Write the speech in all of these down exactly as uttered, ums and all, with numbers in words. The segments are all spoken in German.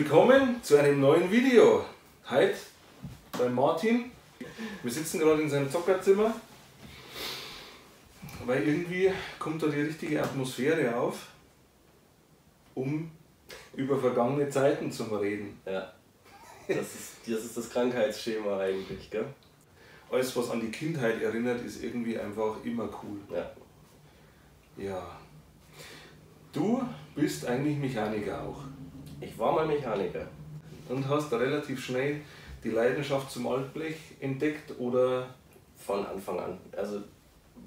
Willkommen zu einem neuen Video. Heute bei Martin. Wir sitzen gerade in seinem Zockerzimmer, weil irgendwie kommt da die richtige Atmosphäre auf, um über vergangene Zeiten zu reden. Ja, das ist das, ist das Krankheitsschema eigentlich, gell? Alles, was an die Kindheit erinnert, ist irgendwie einfach immer cool. Ja. Ja. Du bist eigentlich Mechaniker auch. Ich war mal Mechaniker. Und hast relativ schnell die Leidenschaft zum Altblech entdeckt, oder? Von Anfang an. Also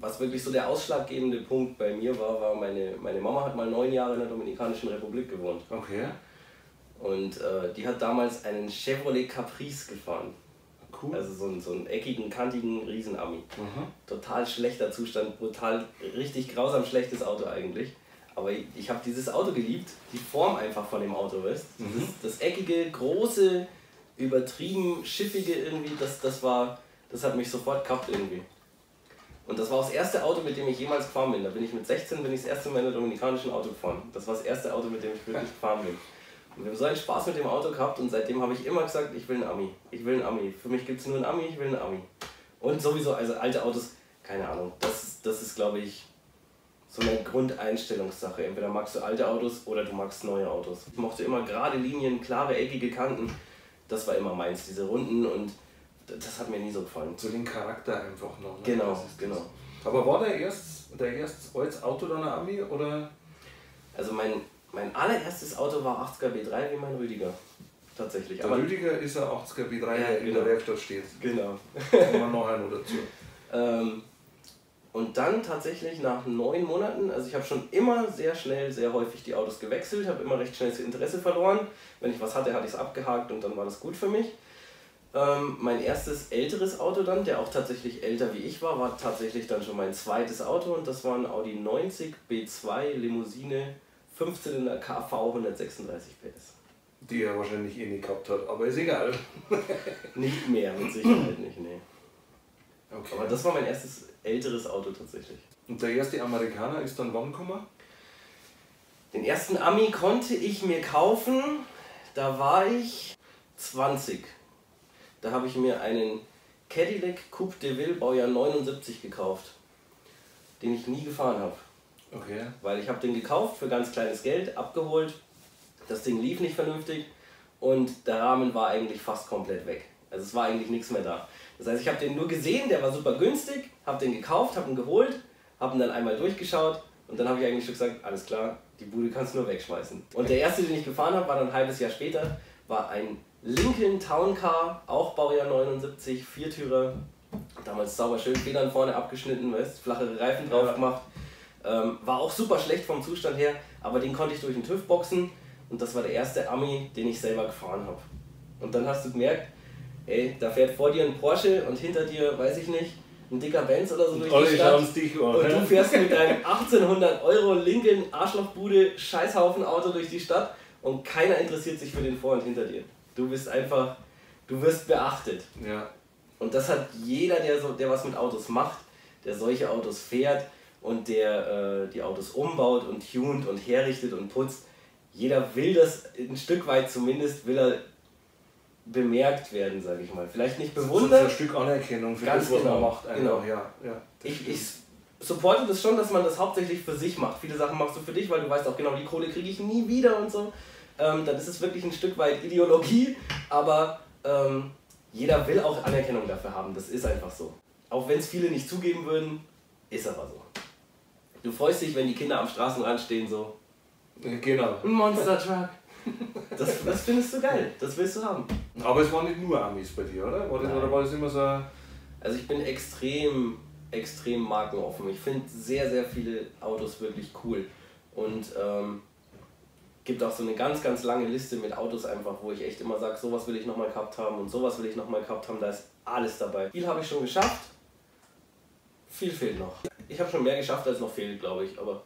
was wirklich so der ausschlaggebende Punkt bei mir war, war meine, meine Mama hat mal neun Jahre in der Dominikanischen Republik gewohnt. Okay. Und äh, die hat damals einen Chevrolet Caprice gefahren. Cool. Also so einen, so einen eckigen, kantigen Riesenami. Mhm. Total schlechter Zustand, brutal, richtig grausam schlechtes Auto eigentlich. Aber ich, ich habe dieses Auto geliebt, die Form einfach von dem Auto, weißt du? Mhm. Das, das eckige, große, übertrieben, schiffige irgendwie, das, das war, das hat mich sofort gehabt irgendwie. Und das war auch das erste Auto, mit dem ich jemals gefahren bin. Da bin ich mit sechzehn, bin ich das erste Mal in der dominikanischen Auto gefahren. Das war das erste Auto, mit dem ich wirklich gefahren bin. Und wir haben so einen Spaß mit dem Auto gehabt und seitdem habe ich immer gesagt, ich will einen Ami. Ich will einen Ami. Für mich gibt es nur einen Ami, ich will einen Ami. Und sowieso, also alte Autos, keine Ahnung, das, das ist, glaube ich, so eine Grundeinstellungssache. Entweder magst du alte Autos oder du magst neue Autos. Ich mochte immer gerade Linien, klare, eckige Kanten. Das war immer meins, diese Runden, und das hat mir nie so gefallen. So den Charakter einfach noch. Ne? Genau, genau. Aber war der erst, der erst als Auto dann ein Ami, oder? Also mein, mein allererstes Auto war achtziger B drei wie mein Rüdiger. Tatsächlich. Der Aber Rüdiger ist ein achtziger B drei, ja, der genau. in der Werkstatt steht. Genau. Kommen wir noch einen dazu. ähm, Und dann tatsächlich nach neun Monaten, also ich habe schon immer sehr schnell, sehr häufig die Autos gewechselt, habe immer recht schnell das Interesse verloren. Wenn ich was hatte, hatte ich es abgehakt und dann war das gut für mich. Ähm, mein erstes älteres Auto dann, der auch tatsächlich älter wie ich war, war tatsächlich dann schon mein zweites Auto, und das war ein Audi neunzig B zwei Limousine, Fünfzylinder K V, hundertsechsunddreißig P S. Die er wahrscheinlich eh nie gehabt hat, aber ist egal. Nicht mehr, mit Sicherheit nicht, nee. Okay. Aber das war mein erstes älteres Auto tatsächlich. Und der erste Amerikaner ist dann wann gekommen? Den ersten Ami konnte ich mir kaufen, da war ich zwanzig. Da habe ich mir einen Cadillac Coupe de Ville Baujahr neunundsiebzig gekauft, den ich nie gefahren habe. Okay. Weil ich habe den gekauft für ganz kleines Geld, abgeholt, das Ding lief nicht vernünftig und der Rahmen war eigentlich fast komplett weg. Also es war eigentlich nichts mehr da. Das heißt, ich habe den nur gesehen, der war super günstig, habe den gekauft, habe ihn geholt, habe ihn dann einmal durchgeschaut und dann habe ich eigentlich schon gesagt, alles klar, die Bude kannst du nur wegschmeißen. Und der erste, den ich gefahren habe, war dann ein halbes Jahr später, war ein Lincoln Town Car, auch Baujahr neunundsiebzig, Viertürer, damals sauber schön, Federn vorne abgeschnitten, weißt, flachere Reifen drauf gemacht, ähm, war auch super schlecht vom Zustand her, aber den konnte ich durch den TÜV boxen und das war der erste Ami, den ich selber gefahren habe. Und dann hast du gemerkt, ey, da fährt vor dir ein Porsche und hinter dir, weiß ich nicht, ein dicker Benz oder so durch die Stadt. Und du fährst mit deinem achtzehnhundert Euro Lincoln Arschlochbude Scheißhaufen Auto durch die Stadt und keiner interessiert sich für den vor und hinter dir. Du bist einfach, du wirst beachtet. Ja. Und das hat jeder, der, so, der was mit Autos macht, der solche Autos fährt und der äh, die Autos umbaut und tunt und herrichtet und putzt. Jeder will das, ein Stück weit zumindest, will er bemerkt werden, sage ich mal. Vielleicht nicht bewundert. Das ist ein Stück Anerkennung für das, was man macht. Genau. Ja, ja, ich, ich supporte das schon, dass man das hauptsächlich für sich macht. Viele Sachen machst du für dich, weil du weißt auch genau, die Kohle kriege ich nie wieder und so. Ähm, dann ist es wirklich ein Stück weit Ideologie, aber ähm, jeder will auch Anerkennung dafür haben. Das ist einfach so. Auch wenn es viele nicht zugeben würden, ist aber so. Du freust dich, wenn die Kinder am Straßenrand stehen, so. Genau. Ein Monster-Truck. Das, das findest du geil, das willst du haben. Aber es waren nicht nur Amis bei dir, oder? War das, oder war das immer so? Also ich bin extrem, extrem markenoffen. Ich finde sehr, sehr viele Autos wirklich cool. Und ähm, gibt auch so eine ganz, ganz lange Liste mit Autos einfach, wo ich echt immer sage, sowas will ich nochmal gehabt haben und sowas will ich nochmal gehabt haben, da ist alles dabei. Viel habe ich schon geschafft, viel fehlt noch. Ich habe schon mehr geschafft, als noch fehlt, glaube ich, aber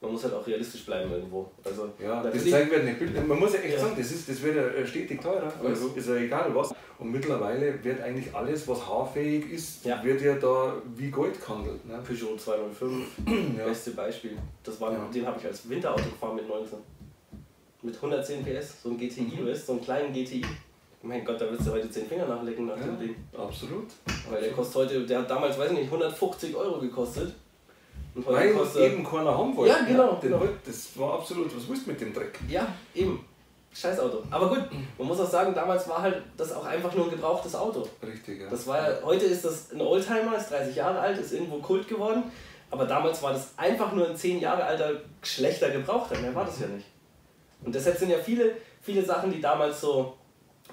man muss halt auch realistisch bleiben irgendwo. Also, ja, das zeigt mir nicht. Man muss ja echt ja. sagen, das, ist, das wird ja stetig teurer. Also. Ist ja egal was. Und mittlerweile wird eigentlich alles, was haarfähig ist, ja. wird ja da wie Gold gehandelt. Ne? Peugeot zweihundertfünf, ja. beste Beispiel. Das war, ja. Den habe ich als Winterauto gefahren mit neunzehn. mit hundertzehn P S, so ein G T I bist, so einen kleinen G T I. Mein Gott, da willst du heute zehn Finger nachlecken nach dem ja, Ding. Absolut. Weil der kostet heute, der hat damals, weiß ich nicht, hundertfünfzig Euro gekostet. Und heute weil kostet, eben keiner haben wollte. Ja, genau. Ja, genau. Wollt, das war absolut, was willst du mit dem Dreck? Ja, eben. Scheiß Auto. Aber gut, man muss auch sagen, damals war halt das auch einfach nur ein gebrauchtes Auto. Richtig, ja. Das war, heute ist das ein Oldtimer, ist dreißig Jahre alt, ist irgendwo Kult geworden. Aber damals war das einfach nur ein zehn Jahre alter, schlechter Gebrauchter. Mehr war das ja nicht. Und deshalb sind ja viele, viele Sachen, die damals so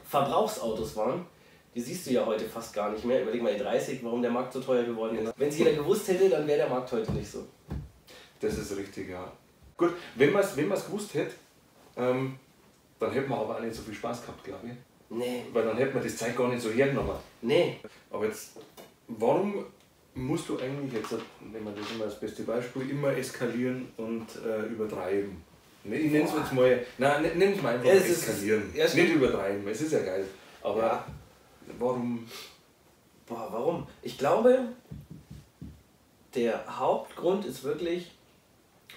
Verbrauchsautos waren, die siehst du ja heute fast gar nicht mehr. Überleg mal, E dreißig, warum der Markt so teuer geworden ist. Wenn es jeder gewusst hätte, dann wäre der Markt heute nicht so. Das ist richtig, ja. Gut, wenn man es wenn man's gewusst hätte, ähm, dann hätte man aber auch nicht so viel Spaß gehabt, glaube ich. Nee. Weil dann hätte man das Zeug gar nicht so hergenommen. Nee. Aber jetzt, warum musst du eigentlich jetzt, nehmen wir das immer als beste Beispiel, immer eskalieren und äh, übertreiben? Ich nenne es jetzt mal, nein, nenn es mal einfach ja, eskalieren, ist, ja, nicht übertreiben, es ist ja geil, aber ja. warum? Boah, warum? Ich glaube, der Hauptgrund ist wirklich,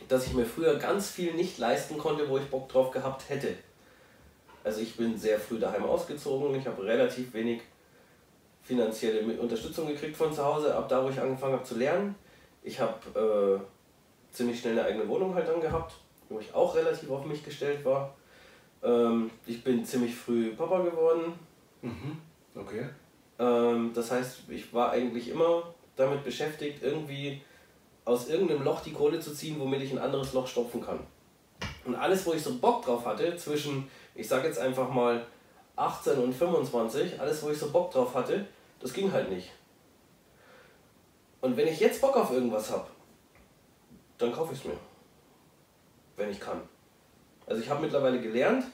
dass ich mir früher ganz viel nicht leisten konnte, wo ich Bock drauf gehabt hätte. Also ich bin sehr früh daheim ausgezogen, ich habe relativ wenig finanzielle Unterstützung gekriegt von zu Hause, ab da, wo ich angefangen habe zu lernen. Ich habe äh, ziemlich schnell eine eigene Wohnung halt dann gehabt, wo ich auch relativ auf mich gestellt war. Ähm, ich bin ziemlich früh Papa geworden. Mhm. Okay. Ähm, das heißt, ich war eigentlich immer damit beschäftigt, irgendwie aus irgendeinem Loch die Kohle zu ziehen, womit ich ein anderes Loch stopfen kann. Und alles, wo ich so Bock drauf hatte, zwischen, ich sag jetzt einfach mal achtzehn und fünfundzwanzig, alles, wo ich so Bock drauf hatte, das ging halt nicht. Und wenn ich jetzt Bock auf irgendwas habe, dann kaufe ich es mir. Wenn ich kann. Also ich habe mittlerweile gelernt,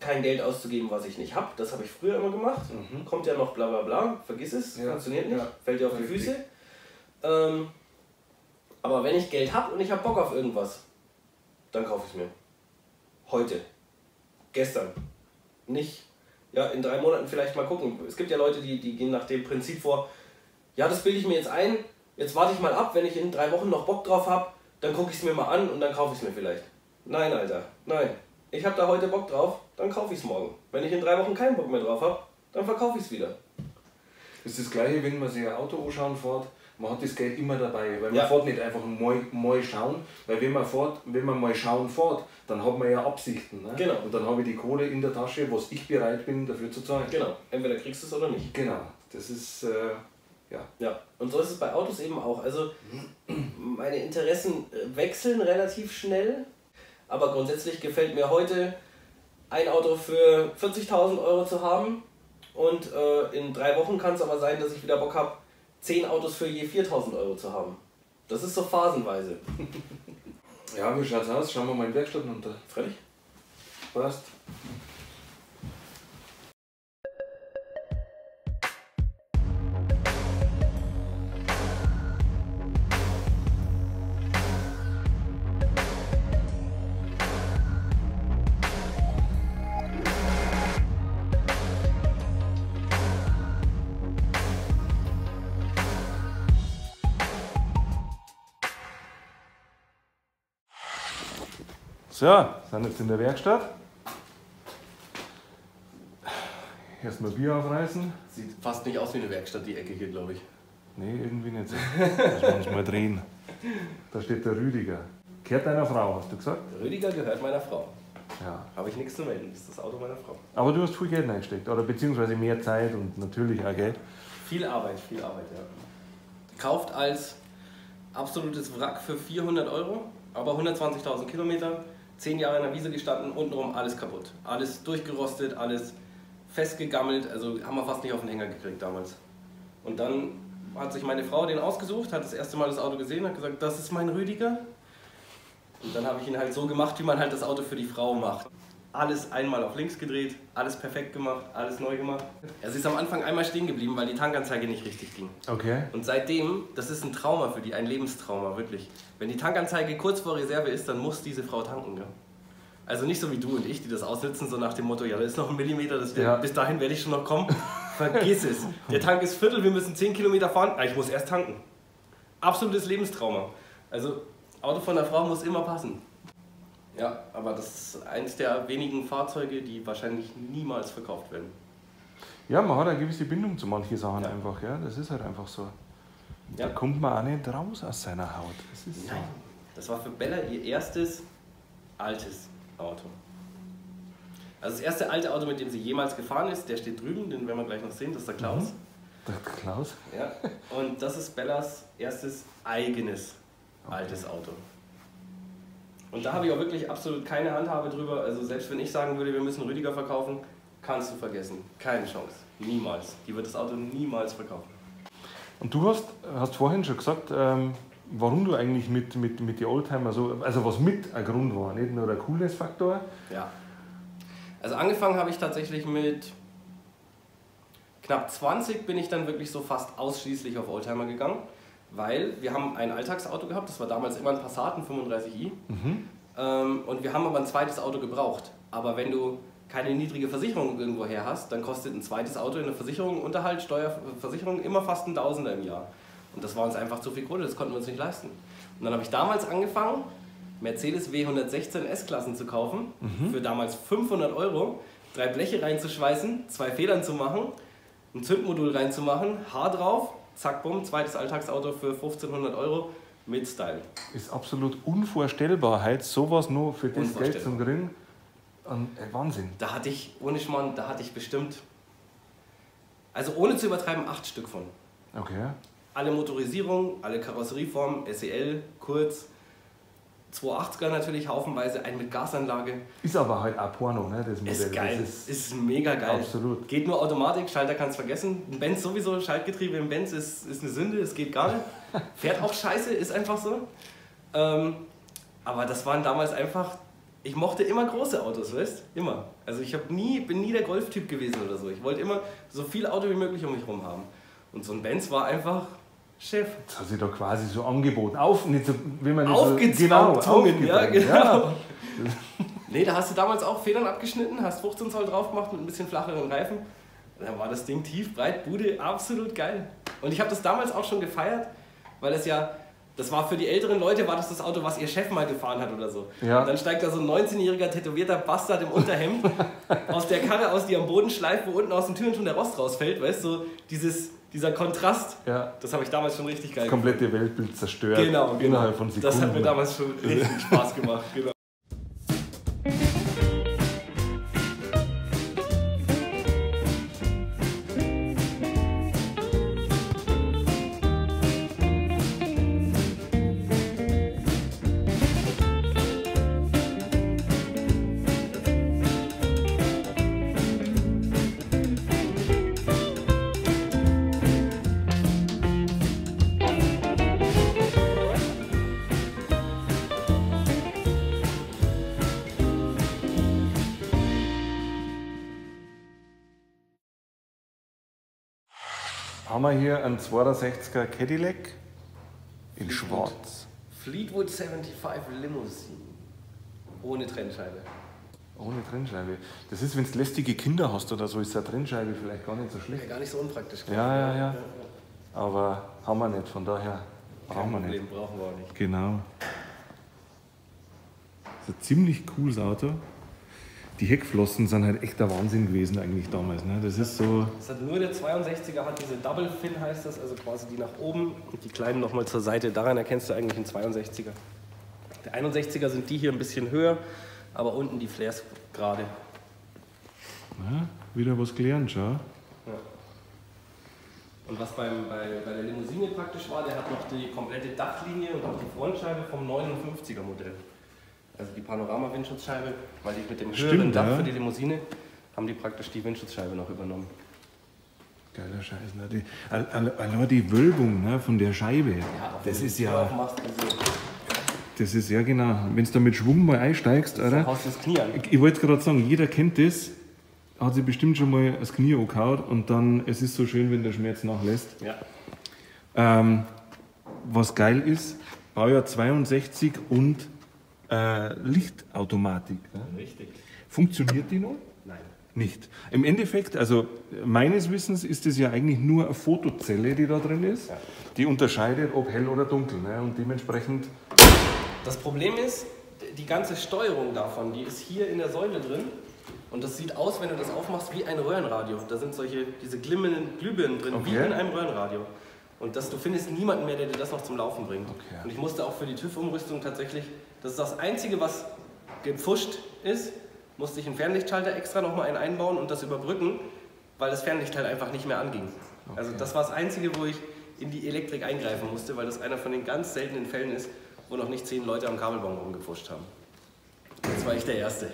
kein Geld auszugeben, was ich nicht habe. Das habe ich früher immer gemacht. Mhm. Kommt ja noch bla bla bla, vergiss es, ja, funktioniert nicht, ja, fällt dir auf die Füße. Ähm, aber wenn ich Geld habe und ich habe Bock auf irgendwas, dann kaufe ich es mir. Heute. Gestern. Nicht, ja, in drei Monaten vielleicht mal gucken. Es gibt ja Leute, die, die gehen nach dem Prinzip vor, ja, das bilde ich mir jetzt ein, jetzt warte ich mal ab, wenn ich in drei Wochen noch Bock drauf habe, dann gucke ich es mir mal an und dann kaufe ich es mir vielleicht. Nein, Alter, nein. Ich habe da heute Bock drauf, dann kaufe ich es morgen. Wenn ich in drei Wochen keinen Bock mehr drauf habe, dann verkaufe ich es wieder. Das ist das gleiche, wenn man sich ein Auto anschauen fährt, man hat das Geld immer dabei, weil man ja. fährt nicht einfach mal, mal schauen, weil wenn man, fährt, wenn man mal schauen fährt, dann hat man ja Absichten. Ne? Genau. Und dann habe ich die Kohle in der Tasche, was ich bereit bin, dafür zu zahlen. Genau, entweder kriegst du es oder nicht. Genau, das ist... Äh Ja. ja, und so ist es bei Autos eben auch. Also meine Interessen wechseln relativ schnell, aber grundsätzlich gefällt mir heute, ein Auto für vierzigtausend Euro zu haben und äh, in drei Wochen kann es aber sein, dass ich wieder Bock habe, zehn Autos für je viertausend Euro zu haben. Das ist so phasenweise. Ja, wie schaut's aus? Schauen wir mal in die Werkstatt runter. Fertig? Passt. So, sind jetzt in der Werkstatt. Erstmal Bier aufreißen. Sieht fast nicht aus wie eine Werkstatt, die Ecke hier, glaube ich. Nee, irgendwie nicht so. Das muss ich mal drehen. Da steht der Rüdiger. Gehört deiner Frau, hast du gesagt? Rüdiger gehört meiner Frau. Ja. Habe ich nichts zu melden, das ist das Auto meiner Frau. Aber du hast viel Geld reingesteckt, oder beziehungsweise mehr Zeit und natürlich auch Geld. Viel Arbeit, viel Arbeit, ja. Kauft als absolutes Wrack für vierhundert Euro, aber hundertzwanzigtausend Kilometer. Zehn Jahre in der Wiese gestanden, untenrum alles kaputt. Alles durchgerostet, alles festgegammelt, also haben wir fast nicht auf den Hänger gekriegt damals. Und dann hat sich meine Frau den ausgesucht, hat das erste Mal das Auto gesehen, hat gesagt, das ist mein Rüdiger. Und dann habe ich ihn halt so gemacht, wie man halt das Auto für die Frau macht. Alles einmal auf links gedreht, alles perfekt gemacht, alles neu gemacht. Er ist am Anfang einmal stehen geblieben, weil die Tankanzeige nicht richtig ging. Okay. Und seitdem, das ist ein Trauma für die, ein Lebenstrauma, wirklich. Wenn die Tankanzeige kurz vor Reserve ist, dann muss diese Frau tanken. Gell? Also nicht so wie du und ich, die das ausnutzen, so nach dem Motto, ja, da ist noch ein Millimeter, das ja. bis dahin werde ich schon noch kommen. Vergiss es. Der Tank ist Viertel, wir müssen zehn Kilometer fahren, ah, ich muss erst tanken. Absolutes Lebenstrauma. Also Auto von der Frau muss immer passen. Ja, aber das ist eins der wenigen Fahrzeuge, die wahrscheinlich niemals verkauft werden. Ja, man hat eine gewisse Bindung zu manchen Sachen ja. einfach, ja. Das ist halt einfach so. Ja. Da kommt man auch nicht raus aus seiner Haut. Das ist Nein, so. Das war für Bella ihr erstes altes Auto. Also das erste alte Auto, mit dem sie jemals gefahren ist, der steht drüben, den werden wir gleich noch sehen, das ist der Klaus. Mhm. Der Klaus? Ja. Und das ist Bellas erstes eigenes okay. altes Auto. Und da habe ich auch wirklich absolut keine Handhabe drüber. Also selbst wenn ich sagen würde, wir müssen Rüdiger verkaufen, kannst du vergessen. Keine Chance. Niemals. Die wird das Auto niemals verkaufen. Und du hast, hast vorhin schon gesagt, ähm, warum du eigentlich mit, mit, mit den Oldtimer so, also was mit ein Grund war, nicht nur der Coolness-Faktor. Ja. Also angefangen habe ich tatsächlich mit knapp zwanzig, bin ich dann wirklich so fast ausschließlich auf Oldtimer gegangen. Weil wir haben ein Alltagsauto gehabt, das war damals immer ein Passat, ein fünfunddreißig i. Mhm. Ähm, und wir haben aber ein zweites Auto gebraucht. Aber wenn du keine niedrige Versicherung irgendwo her hast, dann kostet ein zweites Auto in der Versicherung, Unterhalt, Steuerversicherung immer fast ein Tausender im Jahr. Und das war uns einfach zu viel Kohle, das konnten wir uns nicht leisten. Und dann habe ich damals angefangen, Mercedes W hundertsechzehn S-Klassen zu kaufen, mhm. für damals fünfhundert Euro, drei Bleche reinzuschweißen, zwei Federn zu machen, ein Zündmodul reinzumachen, Haar drauf, zack, bumm, zweites Alltagsauto für fünfzehnhundert Euro mit Style. Ist absolut unvorstellbar, halt sowas nur für das Geld zum Grillen. Wahnsinn. Da hatte ich, ohne Schmarrn, da hatte ich bestimmt, also ohne zu übertreiben, acht Stück von. Okay. Alle Motorisierung, alle Karosserieformen, S E L, kurz, zweihundertachtziger natürlich, haufenweise, ein mit Gasanlage. Ist aber halt auch Porno, ne, das Modell. Ist geil, das ist, ist mega geil. Absolut. Geht nur Automatik, Schalter kannst vergessen. Ein Benz sowieso, Schaltgetriebe im Benz ist, ist eine Sünde, es geht gar nicht. Fährt auch scheiße, ist einfach so. Ähm, aber das waren damals einfach, ich mochte immer große Autos, weißt du? Immer. Also ich hab nie, bin nie der Golf-Typ gewesen oder so. Ich wollte immer so viel Auto wie möglich um mich rum haben. Und so ein Benz war einfach Chef. Das hat sich doch quasi so angeboten. Auf, nicht so, wie man nicht Aufgezwangt, so, genau, ja, genau. Ja. Nee, da hast du damals auch Federn abgeschnitten, hast fünfzehn Zoll drauf gemacht mit ein bisschen flacheren Reifen. Da war das Ding tief, breit, Bude, absolut geil. Und ich habe das damals auch schon gefeiert, weil es ja, das war für die älteren Leute, war das das Auto, was ihr Chef mal gefahren hat oder so. Ja. Und dann steigt da so ein neunzehnjähriger tätowierter Bastard im Unterhemd aus der Karre aus, die am Boden schleift, wo unten aus den Türen schon der Rost rausfällt, weißt du, so dieses... Dieser Kontrast, ja. Das habe ich damals schon richtig geil das gemacht. Das komplette Weltbild zerstört. Genau, genau. Innerhalb von Sekunden. Das hat mir damals schon richtig Spaß gemacht. Genau. Haben wir hier einen zweihundertsechziger Cadillac in Fleetwood. Schwarz. Fleetwood fünfundsiebzig Limousine. Ohne Trennscheibe. Ohne Trennscheibe. Das ist, wenn du lästige Kinder hast oder so, ist eine Trennscheibe vielleicht gar nicht so schlecht. Ja, gar nicht so unpraktisch. Ja, ja, ja, ja. Aber haben wir nicht, von daher brauchen wir nicht. brauchen wir auch nicht. Genau. Das ist ein ziemlich cooles Auto. Die Heckflossen sind halt echt der Wahnsinn gewesen eigentlich damals, ne? Das ist so... Das hat nur der zweiundsechziger, hat diese Double Fin, heißt das, also quasi die nach oben und die kleinen nochmal zur Seite. Daran erkennst du eigentlich einen zweiundsechziger. Der einundsechziger sind die hier ein bisschen höher, aber unten die Flares gerade. Na, wieder was gelernt, schau. Ja. Und was beim, bei, bei der Limousine praktisch war, der hat noch die komplette Dachlinie und auch die Frontscheibe vom neunundfünfziger Modell. Also die Panorama-Windschutzscheibe, weil die mit dem höheren Dach ja. für die Limousine haben die praktisch die Windschutzscheibe noch übernommen. Geiler Scheiß, ne? Die, all, all, all die Wölbung, ne, von der Scheibe, ja, das ist ja... Aufmachst, also das ist ja genau, wenn du da mit Schwung mal einsteigst, das oder? Haust du das Knie an. Ich wollte gerade sagen, jeder kennt das, hat sich bestimmt schon mal das Knie angehauen und dann, es ist so schön, wenn der Schmerz nachlässt. Ja. Ähm, was geil ist, Baujahr zweiundsechzig und... Äh, Lichtautomatik. Ne? Richtig. Funktioniert die noch? Nein. Nicht. Im Endeffekt, also meines Wissens ist es ja eigentlich nur eine Fotozelle, die da drin ist, ja. die unterscheidet, ob hell oder dunkel. Ne? Und dementsprechend... Das Problem ist, die ganze Steuerung davon, die ist hier in der Säule drin. Und das sieht aus, wenn du das aufmachst, wie ein Röhrenradio. Da sind solche, diese glimmenden Glühbirnen drin, okay, wie in einem Röhrenradio. Und das, du findest niemanden mehr, der dir das noch zum Laufen bringt. Okay. Und ich musste auch für die TÜV-Umrüstung tatsächlich, das ist das Einzige, was gepfuscht ist, musste ich einen Fernlichtschalter extra nochmal einen einbauen und das überbrücken, weil das Fernlicht halt einfach nicht mehr anging. Okay. Also das war das Einzige, wo ich in die Elektrik eingreifen musste, weil das einer von den ganz seltenen Fällen ist, wo noch nicht zehn Leute am Kabelbaum rumgepfuscht haben. Jetzt war ich der Erste.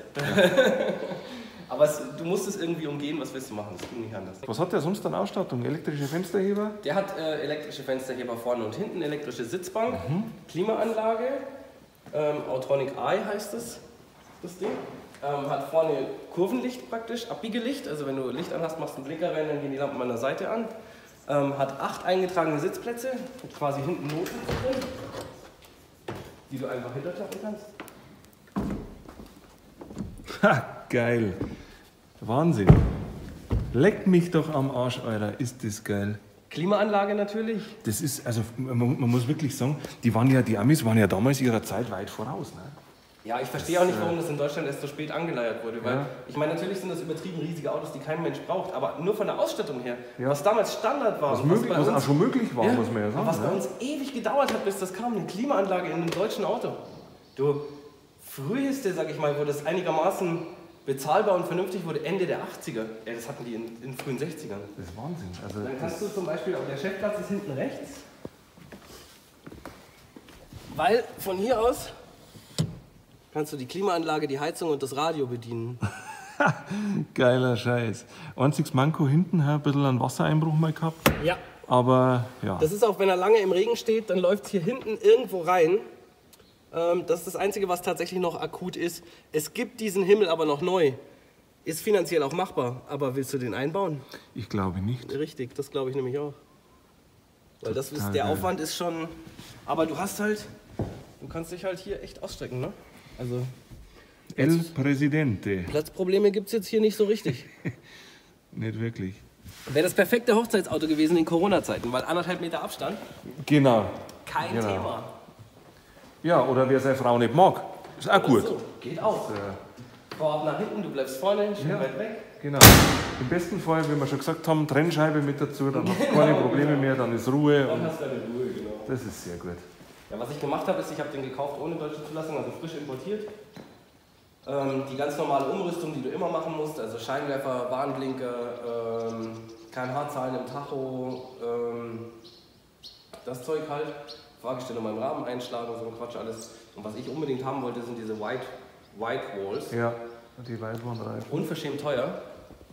Aber es, du musst es irgendwie umgehen, was willst du machen? Das ging nicht anders. Was hat der sonst an Ausstattung? Elektrische Fensterheber? Der hat äh, elektrische Fensterheber vorne und hinten, elektrische Sitzbank, mhm, Klimaanlage, ähm, Autronic Eye heißt es, das Ding. Ähm, hat vorne Kurvenlicht praktisch, Abbiegelicht, also wenn du Licht an hast, machst du einen Blinker rein, dann gehen die Lampen an der Seite an. Ähm, hat acht eingetragene Sitzplätze, mit quasi hinten Noten drin, die du einfach hinterklappen kannst. Ha, geil. Wahnsinn. Leckt mich doch am Arsch, Alter. Ist das geil. Klimaanlage natürlich. Das ist, also man, man muss wirklich sagen, die, waren ja, die Amis waren ja damals ihrer Zeit weit voraus. Ne? Ja, ich verstehe das, auch nicht, warum das in Deutschland erst so spät angeleiert wurde. Weil, ja, ich meine, natürlich sind das übertrieben riesige Autos, die kein Mensch braucht, aber nur von der Ausstattung her, ja, was damals Standard war. Was, was, möglich, was uns, auch schon möglich war, ja, muss man ja sagen. Was bei, ne, uns ewig gedauert hat, bis das kam, eine Klimaanlage in einem deutschen Auto. Du, früheste, sag ich mal, wo das einigermaßen bezahlbar und vernünftig wurde, Ende der achtziger. Ja, das hatten die in den frühen sechzigern. Das ist Wahnsinn. Also dann kannst du zum Beispiel, auch der Chefplatz ist hinten rechts, weil von hier aus kannst du die Klimaanlage, die Heizung und das Radio bedienen. Geiler Scheiß. Einziges Manko hinten, ein bisschen einen Wassereinbruch mal gehabt. Ja. Aber ja. Das ist auch, wenn er lange im Regen steht, dann läuft es hier hinten irgendwo rein. Das ist das Einzige, was tatsächlich noch akut ist. Es gibt diesen Himmel aber noch neu. Ist finanziell auch machbar. Aber willst du den einbauen? Ich glaube nicht. Richtig, das glaube ich nämlich auch. Weil das ist, der Aufwand ist schon... Aber du hast halt... Du kannst dich halt hier echt ausstrecken, ne? Also... El Presidente. Platzprobleme gibt es jetzt hier nicht so richtig. Nicht wirklich. Wäre das perfekte Hochzeitsauto gewesen in Corona-Zeiten, weil anderthalb Meter Abstand... Genau. Kein genau. Thema. Ja, oder wer seine Frau nicht mag, ist auch gut. So, geht auch. Vorab nach hinten, du bleibst vorne, schön ja, weit weg. Genau. Im besten Fall, wie wir schon gesagt haben, Trennscheibe mit dazu, dann genau, hast du keine Probleme genau. mehr, dann ist Ruhe. Dann hast du deine Ruhe, genau. Das ist sehr gut. Ja, was ich gemacht habe, ist, ich habe den gekauft ohne deutsche Zulassung, also frisch importiert. Ähm, die ganz normale Umrüstung, die du immer machen musst, also Scheinwerfer, Warnblinker, ähm, K M H-Zahlen im Tacho, ähm, das Zeug halt. Fragestellung beim Rahmen einschlagen und so ein Quatsch alles. Und was ich unbedingt haben wollte, sind diese White, White Walls. Ja, die White Walls rein. Unverschämt teuer,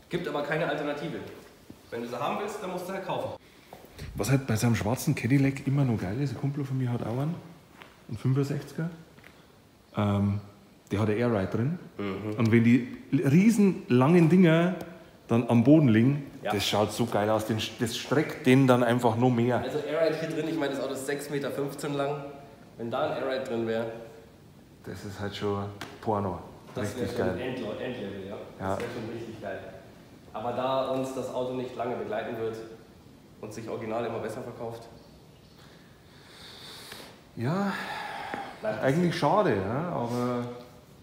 gibt aber keine Alternative. Wenn du sie haben willst, dann musst du sie halt kaufen. Was halt bei so einem schwarzen Cadillac immer noch geil ist, ein Kumpel von mir hat auch einen, ein fünfundsechziger. Ähm, der hat eine Airride drin. Mhm. Und wenn die riesen langen Dinger dann am Boden liegen, ja, das schaut so geil aus, das streckt den dann einfach nur mehr. Also Airride hier drin, ich meine, das Auto ist sechs Meter fünfzehn lang, wenn da ein Airride drin wäre. Das ist halt schon Porno. Das wäre schon Endlevel, Endlevel, ja. ja. Das wäre schon richtig geil. Aber da uns das Auto nicht lange begleiten wird und sich original immer besser verkauft. Ja, eigentlich schade, ja, aber...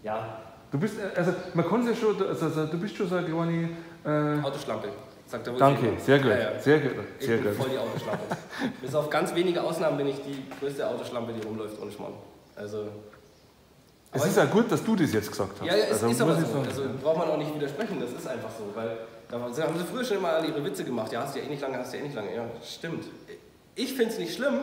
Ja. Du bist, also man kann es ja schon, also, du bist schon so eine kleine... Äh, Autoschlampe. Sagt er wohl. Danke, sehr gut, ja, ja. sehr gut. Ich sehr bin gut. voll die Autoschlampe. Bis auf ganz wenige Ausnahmen bin ich die größte Autoschlampe, die rumläuft ohne Schmarrn. Also, es ist ja gut, dass du das jetzt gesagt hast. Ja, ja es also, ist aber so. Sagen, also ja. braucht man auch nicht widersprechen, das ist einfach so. Weil da haben sie früher schon immer ihre Witze gemacht. Ja, hast du ja eh nicht lange, hast du ja eh nicht lange. Ja, stimmt. Ich finde es nicht schlimm.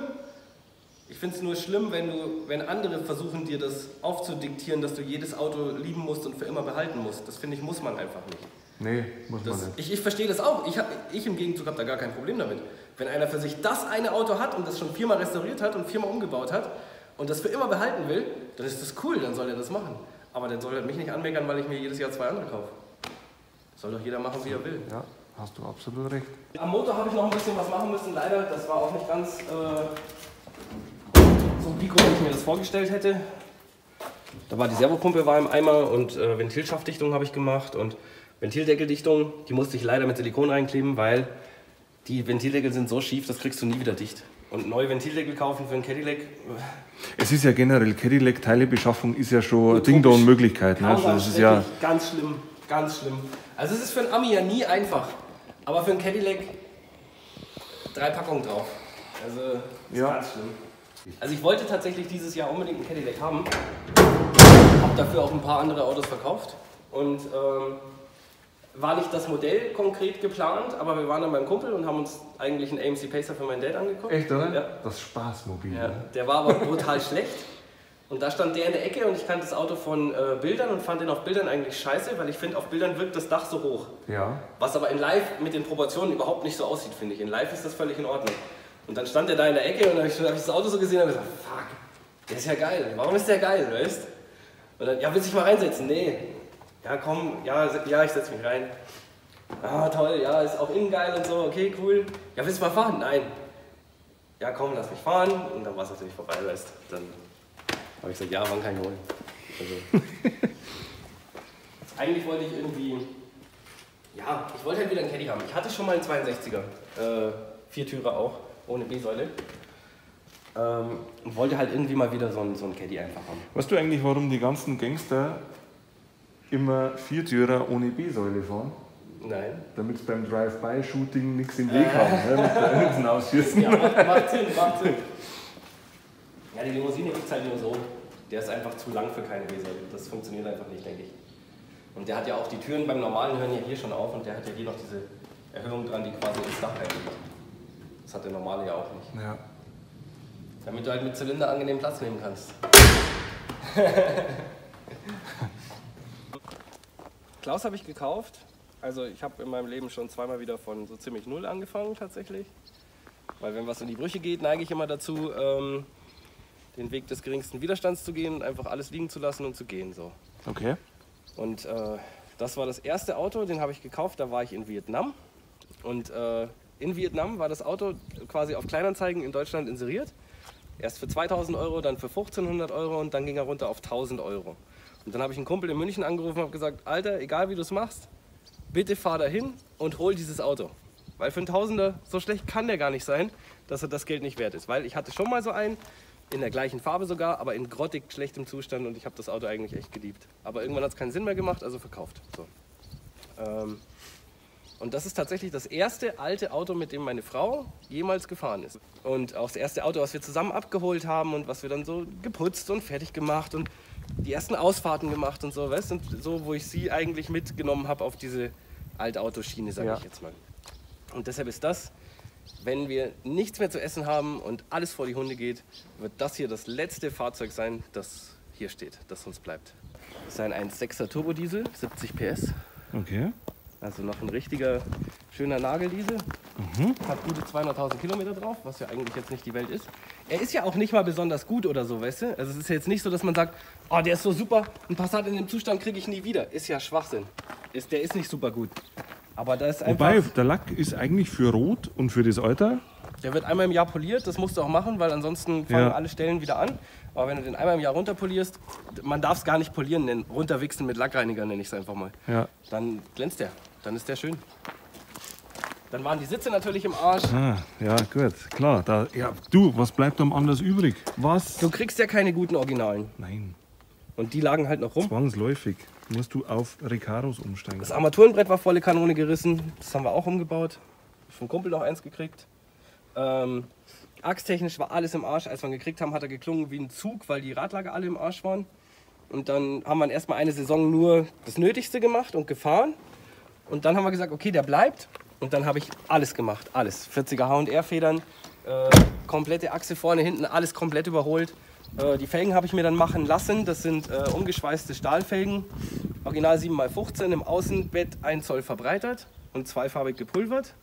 Ich finde es nur schlimm, wenn, du, wenn andere versuchen, dir das aufzudiktieren, dass du jedes Auto lieben musst und für immer behalten musst. Das finde ich, muss man einfach nicht. Nee, muss das, man nicht. Ich, ich verstehe das auch. Ich, hab, ich im Gegenzug habe da gar kein Problem damit. Wenn einer für sich das eine Auto hat und das schon viermal restauriert hat und viermal umgebaut hat und das für immer behalten will, dann ist das cool, dann soll er das machen. Aber dann soll er mich nicht anmeckern, weil ich mir jedes Jahr zwei andere kaufe. Soll doch jeder machen, wie er will. Ja, hast du absolut recht. Am Motor habe ich noch ein bisschen was machen müssen, leider. Das war auch nicht ganz äh, so pico, wie ich mir das vorgestellt hätte. Da war die Servopumpe war im Eimer und äh, Ventilschaftdichtung habe ich gemacht und Ventildeckeldichtung, die musste ich leider mit Silikon reinkleben, weil die Ventildeckel sind so schief, das kriegst du nie wieder dicht. Und neue Ventildeckel kaufen für einen Cadillac. Es ist ja generell, Cadillac-Teilebeschaffung ist ja schon Ding-Dong-Möglichkeit. Ne? Also das ist ja ganz schlimm, ganz schlimm. Also es ist für einen Ami ja nie einfach. Aber für einen Cadillac drei Packungen drauf. Also ist ja ganz schlimm. Also ich wollte tatsächlich dieses Jahr unbedingt einen Cadillac haben. Habe dafür auch ein paar andere Autos verkauft. Und ähm, war nicht das Modell konkret geplant, aber wir waren dann beim Kumpel und haben uns eigentlich einen A M C Pacer für mein Dad angeguckt. Echt, oder? Ja. Das Spaßmobil. Ja. Der war aber brutal schlecht. Und da stand der in der Ecke und ich kannte das Auto von äh, Bildern und fand den auf Bildern eigentlich scheiße, weil ich finde, auf Bildern wirkt das Dach so hoch. Ja. Was aber in Live mit den Proportionen überhaupt nicht so aussieht, finde ich. In Live ist das völlig in Ordnung. Und dann stand der da in der Ecke und dann habe ich, hab ich das Auto so gesehen und habe gesagt, fuck, der ist ja geil. Warum ist der geil, weißt? Und dann, ja, willst du dich mal reinsetzen? Nee. Ja, komm, ja, ja, ich setz mich rein. Ah, toll, ja, ist auch innen geil und so, okay, cool. Ja, willst du mal fahren? Nein. Ja, komm, lass mich fahren. Und dann war es natürlich vorbei, weißt. Dann habe ich gesagt, ja, wann kann ich holen? Also, eigentlich wollte ich irgendwie, ja, ich wollte halt wieder einen Caddy haben. Ich hatte schon mal einen zweiundsechziger, äh, Viertürer auch, ohne B-Säule. Ähm, und wollte halt irgendwie mal wieder so einen, so einen Caddy einfach haben. Weißt du eigentlich, warum die ganzen Gangster immer Viertürer ohne B-Säule fahren? Nein. Damit es beim Drive-By-Shooting nichts im Weg äh. haben, ne? Mit der Hülsen ausschießen. Ja, macht, macht Sinn, macht Sinn. Ja, die Limousine gibt es halt nur so. Der ist einfach zu lang für keine B-Säule. Das funktioniert einfach nicht, denke ich. Und der hat ja auch die Türen beim normalen hören ja hier schon auf und der hat ja hier noch diese Erhöhung dran, die quasi ins Dach eingeht. Das hat der normale ja auch nicht. Ja. Damit du halt mit Zylinder angenehm Platz nehmen kannst. Klaus habe ich gekauft, also ich habe in meinem Leben schon zweimal wieder von so ziemlich null angefangen tatsächlich, weil wenn was in die Brüche geht, neige ich immer dazu, ähm, den Weg des geringsten Widerstands zu gehen und einfach alles liegen zu lassen und zu gehen so. Okay. Und äh, das war das erste Auto, den habe ich gekauft, da war ich in Vietnam und äh, in Vietnam war das Auto quasi auf Kleinanzeigen in Deutschland inseriert, erst für zweitausend Euro, dann für fünfzehnhundert Euro und dann ging er runter auf tausend Euro. Und dann habe ich einen Kumpel in München angerufen und habe gesagt, Alter, egal wie du es machst, bitte fahr da hin und hol dieses Auto. Weil für einen Tausender, so schlecht kann der gar nicht sein, dass er das Geld nicht wert ist. Weil ich hatte schon mal so einen, in der gleichen Farbe sogar, aber in grottig schlechtem Zustand und ich habe das Auto eigentlich echt geliebt. Aber irgendwann hat es keinen Sinn mehr gemacht, also verkauft. So. Ähm, und das ist tatsächlich das erste alte Auto, mit dem meine Frau jemals gefahren ist. Und auch das erste Auto, was wir zusammen abgeholt haben und was wir dann so geputzt und fertig gemacht und die ersten Ausfahrten gemacht und so, weißt du, so, wo ich sie eigentlich mitgenommen habe auf diese Altautoschiene, sage ja. ich jetzt mal. Und deshalb ist das, wenn wir nichts mehr zu essen haben und alles vor die Hunde geht, wird das hier das letzte Fahrzeug sein, das hier steht, das uns bleibt. Das ist ein eins Komma sechser Turbodiesel, siebzig P S. Okay. Also noch ein richtiger, schöner Nageldiesel. Mhm. Hat gute zweihunderttausend Kilometer drauf, was ja eigentlich jetzt nicht die Welt ist. Er ist ja auch nicht mal besonders gut oder so, weißt du? Also es ist ja jetzt nicht so, dass man sagt, oh, der ist so super, ein Passat in dem Zustand kriege ich nie wieder. Ist ja Schwachsinn. Ist, der ist nicht super gut. Aber da ist einfach... Wobei, der Lack ist eigentlich für rot und für das Alter. Der wird einmal im Jahr poliert, das musst du auch machen, weil ansonsten fangen ja. alle Stellen wieder an. Aber wenn du den einmal im Jahr runterpolierst, man darf es gar nicht polieren nennen, runterwichsen mit Lackreiniger nenne ich es einfach mal. Ja. Dann glänzt der. Dann ist der schön. Dann waren die Sitze natürlich im Arsch. Ah, ja, gut, klar. Da, ja, du, was bleibt einem anders übrig? Was? Du kriegst ja keine guten Originalen. Nein. Und die lagen halt noch rum. Zwangsläufig musst du auf Recaros umsteigen. Das Armaturenbrett war volle Kanone gerissen. Das haben wir auch umgebaut. Vom Kumpel noch eins gekriegt. Ähm, achstechnisch war alles im Arsch. Als wir ihn gekriegt haben, hat er geklungen wie ein Zug, weil die Radlager alle im Arsch waren. Und dann haben wir erstmal eine Saison nur das Nötigste gemacht und gefahren. Und dann haben wir gesagt, okay, der bleibt. Und dann habe ich alles gemacht, alles. vierziger H und R-Federn, äh, komplette Achse vorne, hinten, alles komplett überholt. Äh, die Felgen habe ich mir dann machen lassen. Das sind äh, umgeschweißte Stahlfelgen. Original sieben mal fünfzehn, im Außenbett ein Zoll verbreitert und zweifarbig gepulvert.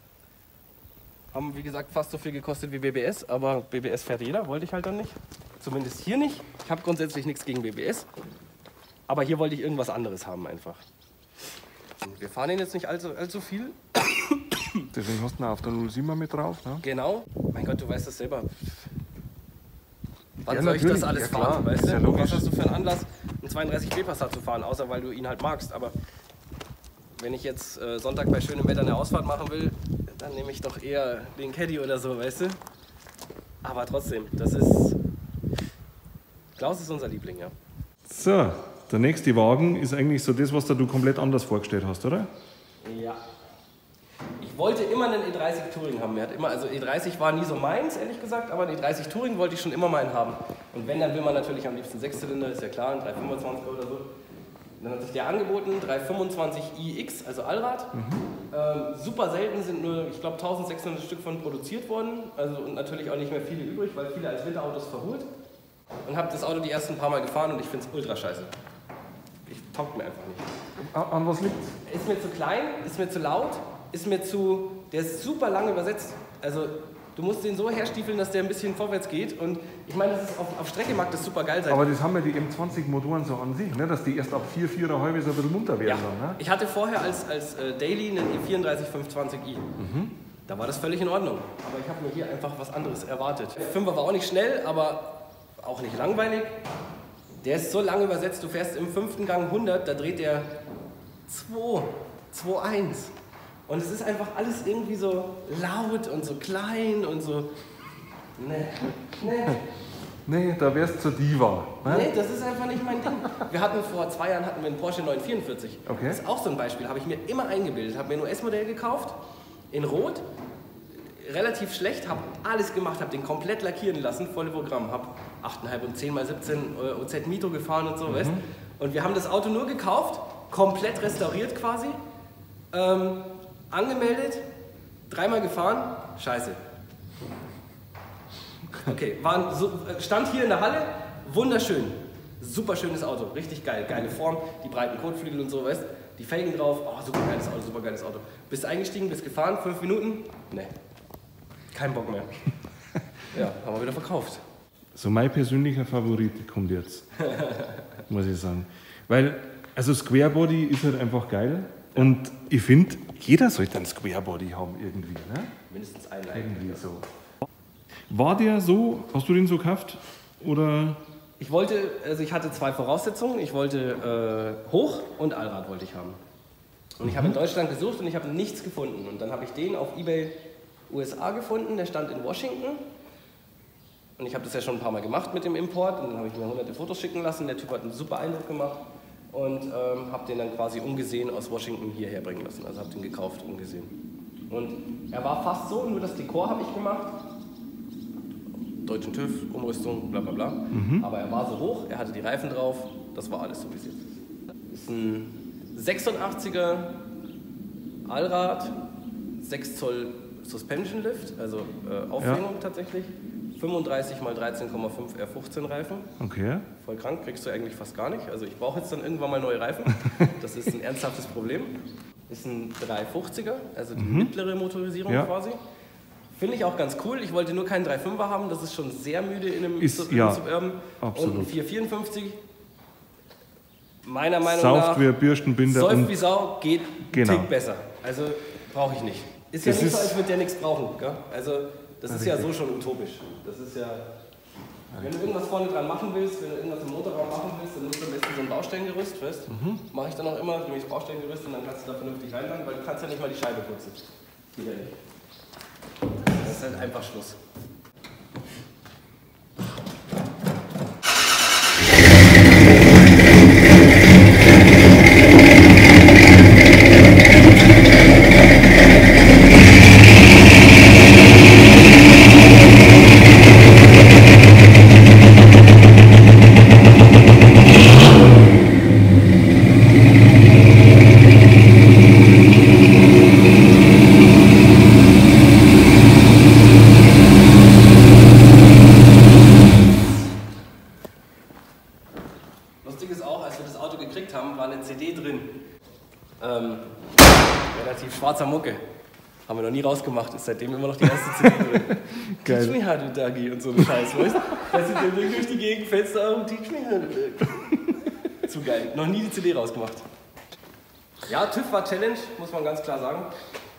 Haben, wie gesagt, fast so viel gekostet wie B B S, aber B B S fährt jeder, wollte ich halt dann nicht. Zumindest hier nicht. Ich habe grundsätzlich nichts gegen B B S. Aber hier wollte ich irgendwas anderes haben einfach. Wir fahren den jetzt nicht allzu, allzu viel. Deswegen hast du ihn auf der null siebener mit drauf, ne? Genau. Mein Gott, du weißt das selber. Wann ja, soll ich das alles ja, fahren, weißt du? Ja, was hast du für einen Anlass, einen zweiunddreißig B Passat zu fahren, außer weil du ihn halt magst. Aber wenn ich jetzt äh, Sonntag bei schönem Wetter eine Ausfahrt machen will, dann nehme ich doch eher den Caddy oder so, weißt du? Aber trotzdem, das ist... Klaus ist unser Liebling, ja. So, der nächste Wagen ist eigentlich so das, was du komplett anders vorgestellt hast, oder? Ja. Ich wollte immer einen E dreißig Touring haben. Mir hat immer, also E dreißig war nie so meins, ehrlich gesagt, aber einen E dreißig Touring wollte ich schon immer mal einen haben. Und wenn, dann will man natürlich am liebsten Sechszylinder, ist ja klar, ein drei fünfundzwanziger oder so. Und dann hat sich der angeboten, drei fünfundzwanzig i X, also Allrad. Mhm. Ähm, super selten sind nur, ich glaube, eintausendsechshundert Stück von produziert worden. Also, und natürlich auch nicht mehr viele übrig, weil viele als Winterautos verholt. Und habe das Auto die ersten paar Mal gefahren und ich finde es ultra scheiße. Ich taugt mir einfach nicht. An, an was liegt's? Ist mir zu klein, ist mir zu laut, ist mir zu... Der ist super lange übersetzt. Also du musst den so herstiefeln, dass der ein bisschen vorwärts geht. Und ich meine, das ist auf, auf Strecke mag das super geil sein. Aber das haben ja die M zwanzig-Motoren so an sich, ne? Dass die erst ab vier, viereinhalb so ein bisschen munter werden. Ja. Dann, ne? Ich hatte vorher als, als äh, Daily einen E vierunddreißig fünfhundertzwanzig i. Mhm. Da war das völlig in Ordnung. Aber ich habe mir hier einfach was anderes erwartet. Der Fünfer war auch nicht schnell, aber auch nicht langweilig. Der ist so lange übersetzt, du fährst im fünften Gang hundert, da dreht der zwei, zwei Komma eins. Und es ist einfach alles irgendwie so laut und so klein und so... Nee, nee. Nee, da wärst du Diva. Ne? Nee, das ist einfach nicht mein Ding. Wir hatten vor zwei Jahren hatten wir einen Porsche neun vierundvierzig. Okay. Das ist auch so ein Beispiel, habe ich mir immer eingebildet. Habe mir ein U S-Modell gekauft, in Rot, relativ schlecht, habe alles gemacht, habe den komplett lackieren lassen, volle Programm, habe acht Komma fünf und zehn mal siebzehn O Z Mito gefahren und so, mhm. Weißt? Und wir haben das Auto nur gekauft, komplett restauriert quasi, ähm, angemeldet, dreimal gefahren, scheiße. Okay, waren so, stand hier in der Halle, wunderschön, super schönes Auto, richtig geil, geile Form, die breiten Kotflügel und so, weißt? Die Felgen drauf, oh, super geiles Auto, super geiles Auto. Bist eingestiegen, bist gefahren, fünf Minuten, ne. Kein Bock mehr. Ja, haben wir wieder verkauft. So mein persönlicher Favorit kommt jetzt, muss ich sagen. Weil, also Squarebody ist halt einfach geil. Ja. Und ich finde, jeder sollte einen Squarebody haben irgendwie, ne? Mindestens einen. Irgendwie so. War der so, hast du den so gekauft? Oder? Ich wollte, also ich hatte zwei Voraussetzungen. Ich wollte äh, hoch und Allrad wollte ich haben. Und ich habe in Deutschland gesucht und ich habe nichts gefunden. Und dann habe ich den auf eBay U S A gefunden, der stand in Washington. Und ich habe das ja schon ein paar Mal gemacht mit dem Import und dann habe ich mir hunderte Fotos schicken lassen. Der Typ hat einen super Eindruck gemacht und ähm, habe den dann quasi ungesehen aus Washington hierher bringen lassen. Also habe den gekauft, ungesehen. Und er war fast so, nur das Dekor habe ich gemacht. Deutschen TÜV, Umrüstung, bla bla bla. Mhm. Aber er war so hoch, er hatte die Reifen drauf, das war alles so wie es jetzt ist. Ist ein sechsundachtziger Allrad, sechs Zoll Suspension Lift, also äh, Aufhängung ja. Tatsächlich. fünfunddreißig mal dreizehn Komma fünf R fünfzehn Reifen. Okay. Voll krank, kriegst du eigentlich fast gar nicht. Also ich brauche jetzt dann irgendwann mal neue Reifen. Das ist ein ernsthaftes Problem. Ist ein dreihundertfünfziger, also die mhm. mittlere Motorisierung ja. Quasi. Finde ich auch ganz cool. Ich wollte nur keinen dreihundertfünfer haben, das ist schon sehr müde in einem ist, Sub ja, Suburban. Absolut. Und ein vierhundertvierundfünfzig. Meiner Meinung Sauft nach, wie Bürstenbinder säuft wie Sau, geht genau. Tick besser. Also brauche ich nicht. Ist ja das nicht so, als würde der nichts brauchen. Gell? Also das ist ja so schon utopisch. Das ist ja, wenn du irgendwas vorne dran machen willst, wenn du irgendwas im Motorraum machen willst, dann nutzt du am besten so ein Baustellengerüst, weißt du? Mhm. Mache ich dann auch immer, nämlich Baustellengerüst und dann kannst du da vernünftig reinlangen, weil du kannst ja nicht mal die Scheibe putzen. Geht ja nicht. Das ist halt einfach Schluss. Rausgemacht ist seitdem immer noch die erste C D drin. Geil. Teach me how to Dougie und so ein Scheiß, weißt du? Das ist der Weg durch die Gegend, fällst du auf und teach me how to Dougie. Zu geil. Noch nie die C D rausgemacht. Ja, TÜV war Challenge, muss man ganz klar sagen.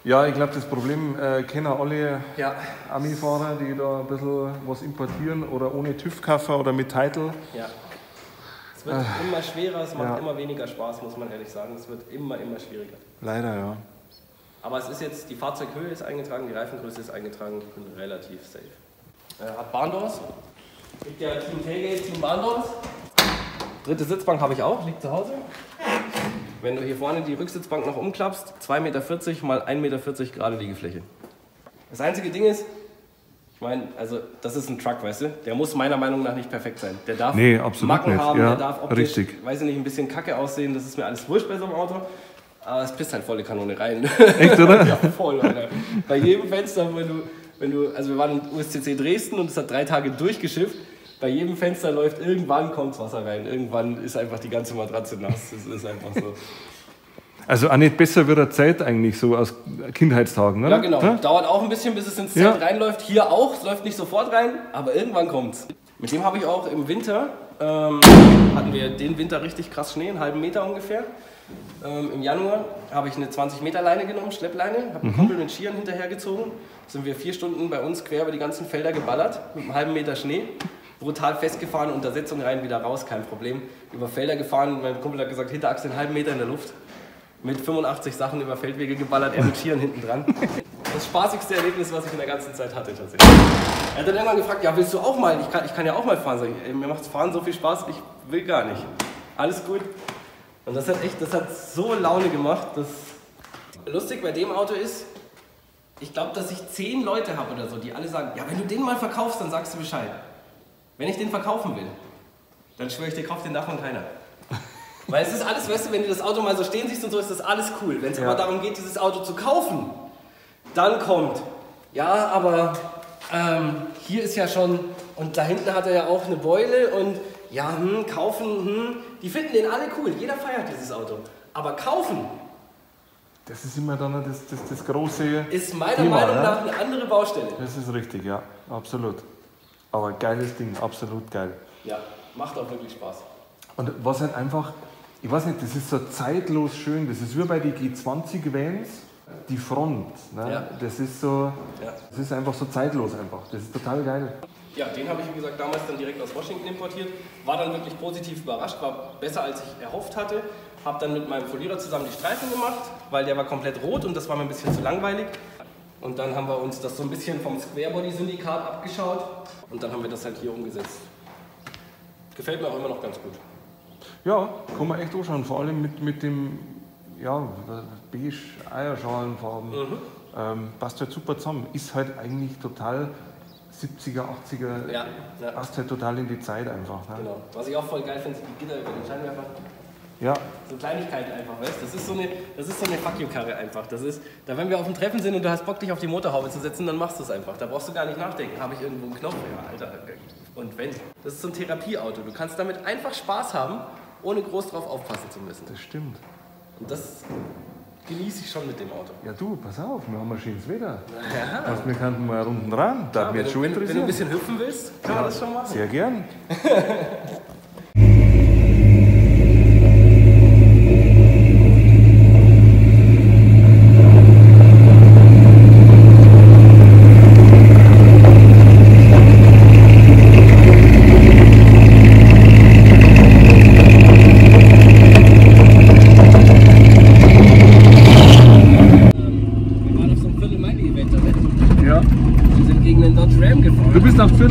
Ja, ich glaube, das Problem äh, kennen alle ja. Ami-Fahrer, die da ein bisschen was importieren oder ohne TÜV-Kaffer oder mit Title. Ja. Es wird äh, immer schwerer, es macht ja. immer weniger Spaß, muss man ehrlich sagen. Es wird immer, immer schwieriger. Leider, ja. Aber es ist jetzt, die Fahrzeughöhe ist eingetragen, die Reifengröße ist eingetragen, relativ safe. Er hat Bahndoors. Liegt ja zum Tailgate, zum Bahndoors. Dritte Sitzbank habe ich auch, liegt zu Hause. Wenn du hier vorne die Rücksitzbank noch umklappst, zwei Meter vierzig mal ein Meter vierzig gerade Liegefläche. Das einzige Ding ist, ich meine, also das ist ein Truck, weißt du? Der muss meiner Meinung nach nicht perfekt sein. Der darf nee, Macken nicht haben, ja, der darf optisch, richtig. weiß ich nicht, ein bisschen kacke aussehen. Das ist mir alles wurscht bei so einem Auto. Aber es pisst halt volle Kanone rein. Echt, oder? Ja, voll, Alter. Bei jedem Fenster, wenn du, wenn du, also wir waren im U S C C Dresden und es hat drei Tage durchgeschifft. Bei jedem Fenster läuft, irgendwann kommt Wasser rein. Irgendwann ist einfach die ganze Matratze nass. Das ist einfach so. Also auch nicht besser wird der Zelt eigentlich so aus Kindheitstagen, ne? Ja, genau. Ja? Dauert auch ein bisschen, bis es ins Zelt ja. reinläuft. Hier auch, es läuft nicht sofort rein, aber irgendwann kommt's. Mit dem habe ich auch im Winter, ähm, hatten wir den Winter richtig krass Schnee, einen halben Meter ungefähr. Ähm, Im Januar habe ich eine zwanzig Meter Leine genommen, Schleppleine, habe einen Kumpel mit Skiern hinterhergezogen. Sind wir vier Stunden bei uns quer über die ganzen Felder geballert, mit einem halben Meter Schnee. Brutal festgefahren, Untersetzung rein, wieder raus, kein Problem. Über Felder gefahren, mein Kumpel hat gesagt, Hinterachse einen halben Meter in der Luft. Mit fünfundachtzig Sachen über Feldwege geballert, er mit Skiern hinten dran. Das spaßigste Erlebnis, was ich in der ganzen Zeit hatte tatsächlich. Er hat dann irgendwann gefragt, ja willst du auch mal, ich kann, ich kann ja auch mal fahren. Sag ich, mir macht Fahren so viel Spaß, ich will gar nicht. Alles gut. Und das hat echt, das hat so Laune gemacht, dass... Lustig bei dem Auto ist, ich glaube, dass ich zehn Leute habe oder so, die alle sagen, ja wenn du den mal verkaufst, dann sagst du Bescheid. Wenn ich den verkaufen will, dann schwöre ich dir, kauft den davon keiner. Weil es ist alles, weißt du, wenn du das Auto mal so stehen siehst und so, ist das alles cool. Wenn es ja. aber darum geht, dieses Auto zu kaufen, dann kommt, ja, aber ähm, hier ist ja schon, und da hinten hat er ja auch eine Beule und ja, hm, kaufen, hm, die finden den alle cool, jeder feiert dieses Auto. Aber kaufen, das ist immer dann das, das, das große ist meiner Thema, Meinung ja? nach eine andere Baustelle. Das ist richtig, ja, absolut. Aber geiles Ding, absolut geil. Ja, macht auch wirklich Spaß. Und was halt einfach, ich weiß nicht, das ist so zeitlos schön, das ist wie bei den G zwanzig Vans, die Front. Ne? Ja. Das ist so, ja. das ist einfach so zeitlos einfach, das ist total geil. Ja, den habe ich, wie gesagt, damals dann direkt aus Washington importiert, war dann wirklich positiv überrascht, war besser als ich erhofft hatte. Habe dann mit meinem Folierer zusammen die Streifen gemacht, weil der war komplett rot und das war mir ein bisschen zu langweilig. Und dann haben wir uns das so ein bisschen vom Squarebody Syndikat abgeschaut und dann haben wir das halt hier umgesetzt. Gefällt mir auch immer noch ganz gut. Ja, kann man echt anschauen, vor allem mit, mit dem ja, beige Eierschalenfarben. Mhm. Ähm, passt halt super zusammen, ist halt eigentlich total siebziger, achtziger, ja, ja. passt halt total in die Zeit einfach. Ne? Genau, was ich auch voll geil finde, sind die Gitter über den Scheinwerfer. Ja. So Kleinigkeiten einfach, weißt du? Das ist so eine, das ist so eine Fuck You-Karre einfach. Das ist, da wenn wir auf dem Treffen sind und du hast Bock, dich auf die Motorhaube zu setzen, dann machst du es einfach. Da brauchst du gar nicht nachdenken. Habe ich irgendwo einen Knopf? Ja, Alter. Und wenn. Das ist so ein Therapieauto. Du kannst damit einfach Spaß haben, ohne groß drauf aufpassen zu müssen. Das stimmt. Und das genieße ich schon mit dem Auto. Ja du, pass auf, wir haben ein schönes Wetter. Ja. Also, wir könnten mal unten dran. Da ja, wird schon interessieren. Wenn du ein bisschen hüpfen willst, kann ja, man das schon machen. Sehr gern.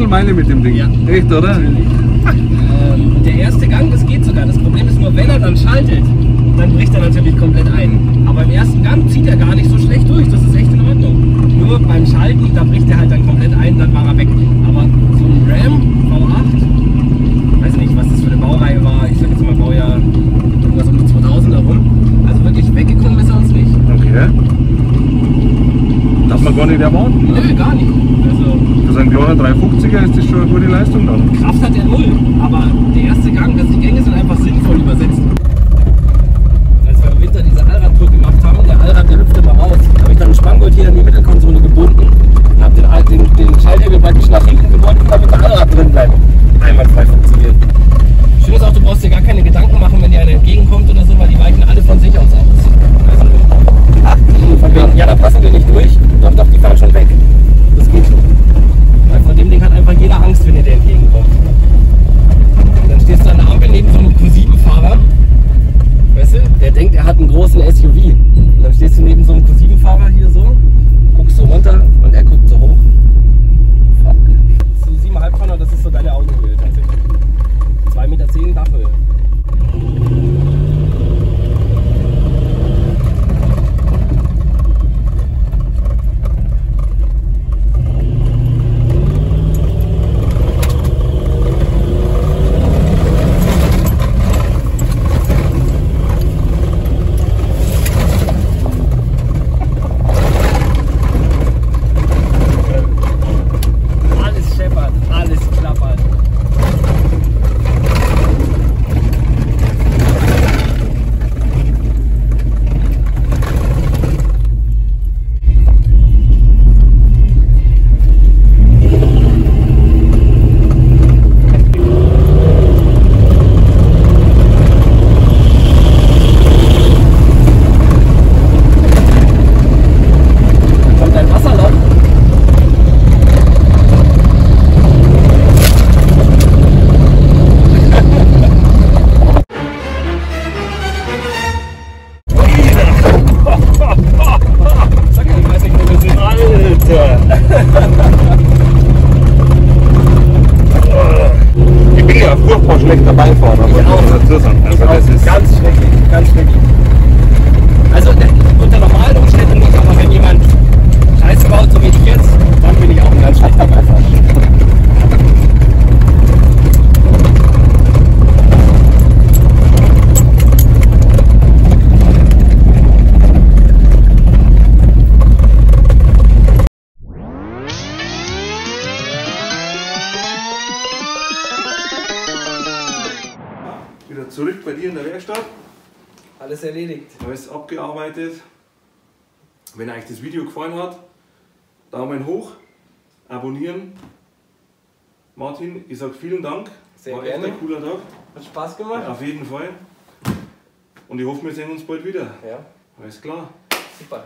Meile mit dem Ding. Ja. Echt, oder? Ähm, der erste Gang, das geht sogar. Das Problem ist nur, wenn er dann schaltet, dann bricht er natürlich komplett ein. Aber im ersten Gang zieht er gar nicht so schlecht durch. Das ist echt in Ordnung. Nur beim Schalten, da bricht er halt dann komplett ein, dann war er weg. Aber so ein Ram V acht, weiß nicht, was das für eine Baureihe war. Ich sag jetzt mal Baujahr irgendwas um die zweitausender rum. Also wirklich weggekommen ist er uns nicht. Okay. Darf man gar nicht erwarten? Nö, nee, gar nicht. Für seinen kleinen dreihundertfünfziger ist das schon eine gute Leistung dann. Kraft hat er null, aber der erste Gang, dass die Gänge sind einfach sinnvoll übersetzt. Als wir im Winter diese Allradtour gemacht haben, der Allrad, der hüpfte mal raus, habe ich dann einen Spanngurt hier in die Mittelkonsole gebunden und habe den, den, den Schalthebel praktisch nach hinten gebunden, damit der Allrad drin bleibt. Einwandfrei funktioniert. Schön ist auch, du brauchst dir gar keine Gedanken machen, wenn dir einer entgegenkommt oder so, weil die weichen alle von sich aus aus. Also, ach, von wegen, ja, da passen wir nicht durch, doch, doch, die fahren schon weg. Das geht schon. Von dem Ding hat einfach jeder Angst, wenn ihr der entgegenkommt. schlecht dabei fahren. Aber ich auch. Das ist, also das ist ganz schrecklich, ganz schrecklich. Also unter normalen Umständen nicht, aber wenn jemand Scheiße baut, so wie ich jetzt, dann bin ich auch ein ganz schlechter Beifahrer. Zurück bei dir in der Werkstatt. Alles erledigt. Alles abgearbeitet. Wenn euch das Video gefallen hat, Daumen hoch, abonnieren. Martin, ich sage vielen Dank. Sehr War gerne. Echt ein cooler Tag. Hat Spaß gemacht. Ja, auf jeden Fall. Und ich hoffe, wir sehen uns bald wieder. Ja. Alles klar. Super.